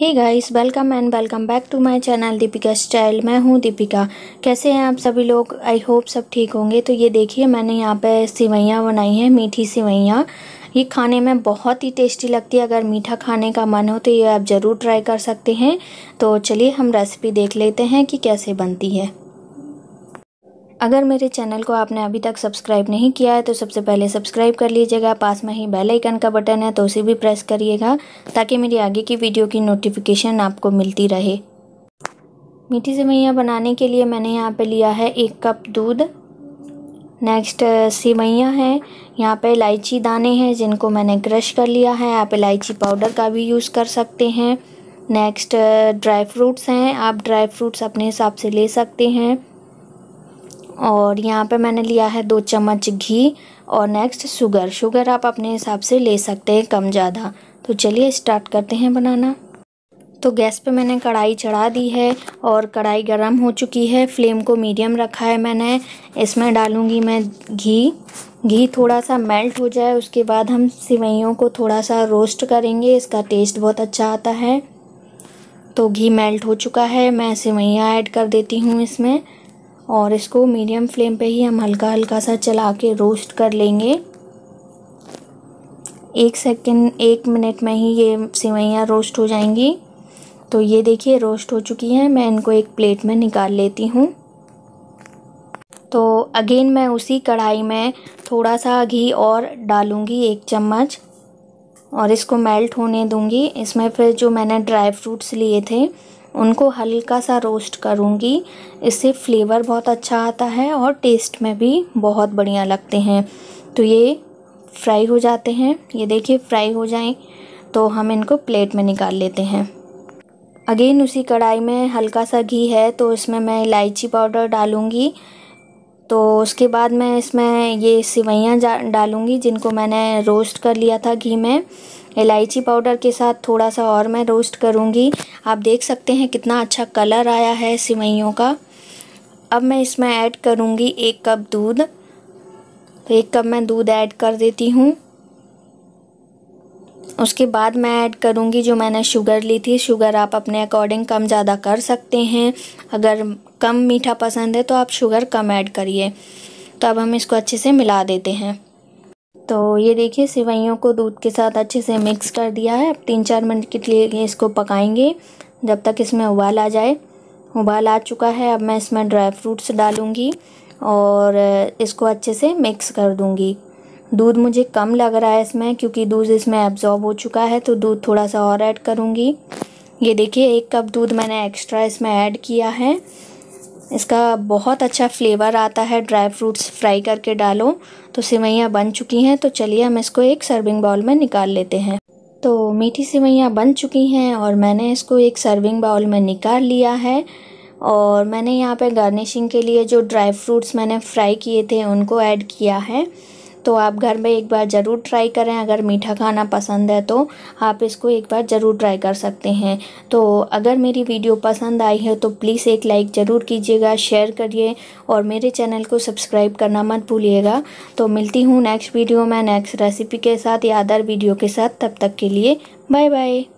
Hey guys, welcome and welcome back to my channel Deepika style. मैं हूँ दीपिका। कैसे हैं आप सभी लोग? आई होप सब ठीक होंगे। तो ये देखिए, मैंने यहाँ पे सिवैयाँ बनाई हैं, मीठी सिवैयाँ। ये खाने में बहुत ही टेस्टी लगती है। अगर मीठा खाने का मन हो तो ये आप ज़रूर ट्राई कर सकते हैं। तो चलिए हम रेसिपी देख लेते हैं कि कैसे बनती है। अगर मेरे चैनल को आपने अभी तक सब्सक्राइब नहीं किया है तो सबसे पहले सब्सक्राइब कर लीजिएगा। पास में ही बेल आइकन का बटन है तो उसे भी प्रेस करिएगा ताकि मेरी आगे की वीडियो की नोटिफिकेशन आपको मिलती रहे। मीठी सेवइयाँ बनाने के लिए मैंने यहाँ पे लिया है 1 कप दूध। नेक्स्ट सेवइयाँ हैं, यहाँ पे इलायची दाने हैं जिनको मैंने क्रश कर लिया है। आप इलायची पाउडर का भी यूज़ कर सकते हैं। नेक्स्ट ड्राई फ्रूट्स हैं, आप ड्राई फ्रूट्स अपने हिसाब से ले सकते हैं। और यहाँ पे मैंने लिया है 2 चम्मच घी। और नेक्स्ट शुगर आप अपने हिसाब से ले सकते हैं, कम ज़्यादा। तो चलिए स्टार्ट करते हैं बनाना। तो गैस पे मैंने कढ़ाई चढ़ा दी है और कढ़ाई गरम हो चुकी है। फ्लेम को मीडियम रखा है मैंने। इसमें डालूँगी मैं घी थोड़ा सा मेल्ट हो जाए उसके बाद हम सेवइयों को थोड़ा सा रोस्ट करेंगे। इसका टेस्ट बहुत अच्छा आता है। तो घी मेल्ट हो चुका है, मैं सेवइयाँ ऐड कर देती हूँ इसमें और इसको मीडियम फ्लेम पे ही हम हल्का सा चला के रोस्ट कर लेंगे। 1 मिनट में ही ये सेवइयाँ रोस्ट हो जाएंगी। तो ये देखिए रोस्ट हो चुकी हैं। मैं इनको एक प्लेट में निकाल लेती हूँ। तो अगेन मैं उसी कढ़ाई में थोड़ा सा घी और डालूँगी, 1 चम्मच, और इसको मेल्ट होने दूँगी। इसमें फिर जो मैंने ड्राई फ्रूट्स लिए थे उनको हल्का सा रोस्ट करूँगी। इससे फ्लेवर बहुत अच्छा आता है और टेस्ट में भी बहुत बढ़िया लगते हैं। तो ये फ्राई हो जाते हैं। ये देखिए फ्राई हो जाएं तो हम इनको प्लेट में निकाल लेते हैं। अगेन उसी कढ़ाई में हल्का सा घी है तो इसमें मैं इलायची पाउडर डालूँगी। तो उसके बाद मैं इसमें ये सेवइयाँ डालूँगी जिनको मैंने रोस्ट कर लिया था घी में। इलायची पाउडर के साथ थोड़ा सा और मैं रोस्ट करूँगी। आप देख सकते हैं कितना अच्छा कलर आया है सेवइयों का। अब मैं इसमें ऐड करूँगी 1 कप दूध। तो 1 कप मैं दूध ऐड कर देती हूँ। उसके बाद मैं ऐड करूँगी जो मैंने शुगर ली थी। शुगर आप अपने अकॉर्डिंग कम ज़्यादा कर सकते हैं। अगर कम मीठा पसंद है तो आप शुगर कम ऐड करिए। तो अब हम इसको अच्छे से मिला देते हैं। तो ये देखिए सेवइयों को दूध के साथ अच्छे से मिक्स कर दिया है। अब 3-4 मिनट के लिए इसको पकाएंगे जब तक इसमें उबाल आ जाए। उबाल आ चुका है। अब मैं इसमें ड्राई फ्रूट्स डालूँगी और इसको अच्छे से मिक्स कर दूँगी। दूध मुझे कम लग रहा है इसमें क्योंकि दूध इसमें एब्जॉर्ब हो चुका है। तो दूध थोड़ा सा और ऐड करूँगी। ये देखिए 1 कप दूध मैंने एक्स्ट्रा इसमें ऐड किया है। इसका बहुत अच्छा फ्लेवर आता है। ड्राई फ्रूट्स फ्राई करके डालो। तो सेवइयाँ बन चुकी हैं। तो चलिए हम इसको एक सर्विंग बाउल में निकाल लेते हैं। तो मीठी सेवइयाँ बन चुकी हैं और मैंने इसको एक सर्विंग बाउल में निकाल लिया है। और मैंने यहाँ पे गार्निशिंग के लिए जो ड्राई फ्रूट्स मैंने फ्राई किए थे उनको ऐड किया है। तो आप घर में एक बार ज़रूर ट्राई करें। अगर मीठा खाना पसंद है तो आप इसको एक बार ज़रूर ट्राई कर सकते हैं। तो अगर मेरी वीडियो पसंद आई है तो प्लीज़ एक लाइक ज़रूर कीजिएगा, शेयर करिए और मेरे चैनल को सब्सक्राइब करना मत भूलिएगा। तो मिलती हूँ नेक्स्ट वीडियो में, नेक्स्ट रेसिपी के साथ या अदर वीडियो के साथ। तब तक के लिए बाय बाय।